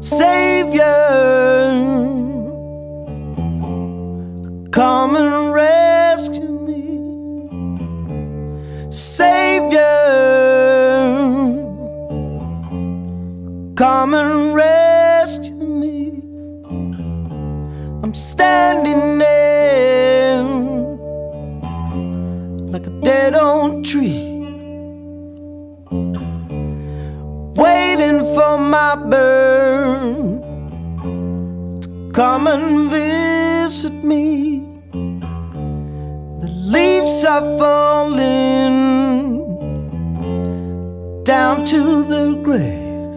Savior, come and rescue me. Savior, come and rescue me. I'm standing there like a dead old tree, waiting for my bird to come and visit me. The leaves are falling down to the grave,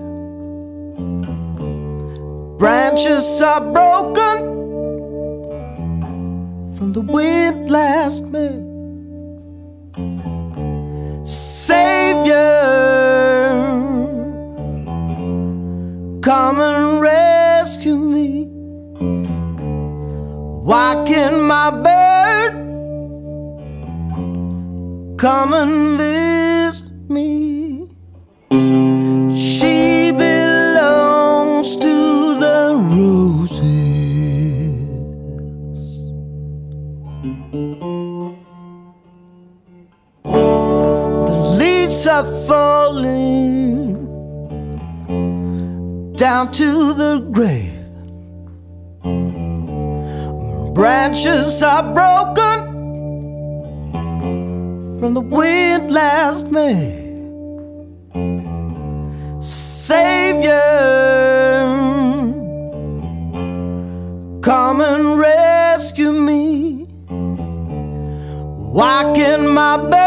branches are broken from the wind last May. Savior, come and rescue me. Why can't my bird come and visit me? She belongs to are falling down to the grave, branches are broken from the wind last May. Savior, come and rescue me. Why can't my bird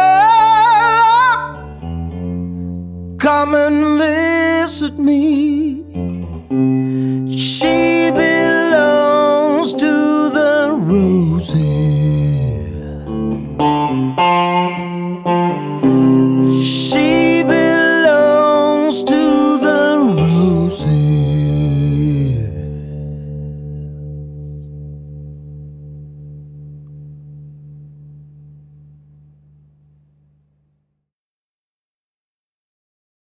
come and visit me? She